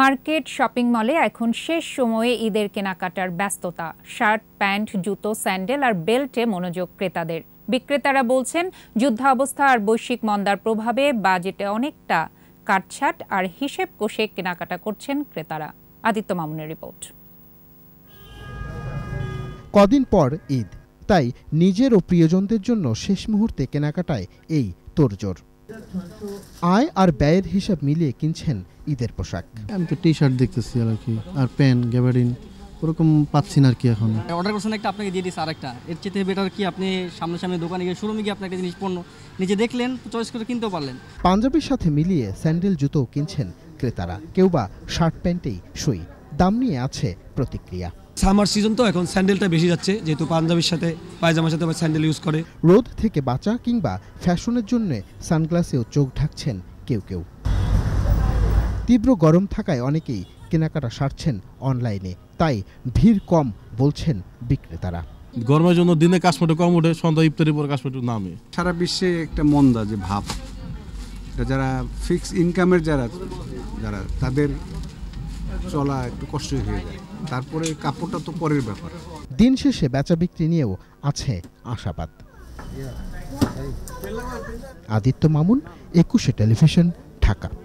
Market shopping মলে এখন শেষ সময়ে ঈদের কেনাকাটার ব্যস্ততা। শার্ট, প্যান্ট, জুতো, স্যান্ডেল আর বেল্টে মনোযোগ ক্রেতাদের। বিক্রেতারা বলছেন, যুদ্ধাবস্থা আর বৈশ্বিক মন্দার প্রভাবে বাজেটে অনেকটা কাটছাট আর হিসেব কষে কেনাকাটা করছেন ক্রেতারা। আদিত্য মামুনের রিপোর্ট। কদিন পর ঈদ, তাই নিজের ও প্রিয়জনদের জন্য শেষ মুহূর্তে কেনাকাটায় এই তোড়জোড়। আয় আর ব্যয়ের হিসাব মিলিয়ে কিনছেন ঈদের পোশাক। আমি তো টি শার্ট দেখতেছি আর কি, আর প্যান্ট, গ্যাবার্ডিন ওরকম পাচ্ছি না আর কি। এখন অর্ডার করছেন একটা, আপনাকে দিয়ে দিচ্ছে আরেকটা। এর চেয়ে বেটার কি আপনি সামনাসামনি দোকানে গিয়ে শোরুমে গিয়ে আপনি একটা জিনিস পণ্য নিজে দেখলেন, চয়েস করে কিনতেও পারলেন। পাঞ্জাবির সাথে মিলিয়ে স্যান্ডেল, জুতো কিনছেন ক্রেতারা, কেউ বা শার্ট প্যান্টেই সই। দাম নিয়ে আছে প্রতিক্রিয়া। সামার সিজন তো এখন স্যান্ডেলটা বেশি যাচ্ছে, যেহেতু পাঞ্জাবির সাথে পায়জামার সাথে স্যান্ডেল ইউজ করে। রোদ থেকে বাঁচা কিংবা ফ্যাশনের জন্য সানগ্লাসেও চোখ ঢাকছেন কেউ কেউ। তীব্র গরম থাকায় অনেকেই কেনাকাটা সারছেন অনলাইনে, তাই ভিড় কম বলছেন বিক্রেতারা। গরমের জন্য দিনে কাশমাটা কম ওঠে, সন্ধ্যা ইফতারের পর কাশমাটা নামে। সারা বিশ্বে একটা মন্দা যে ভাব, যারা ফিক্স ইনকামের যারা তাদের চলা একটু কষ্ট হয়ে যায়। তারপরে কাপড়টা তো পরের ব্যাপার। দিন শেষে বেচা বিক্রি নিয়েও আছে আশাবাদ। আদিত্য মামুন, ২১শে টেলিভিশন, ঢাকা।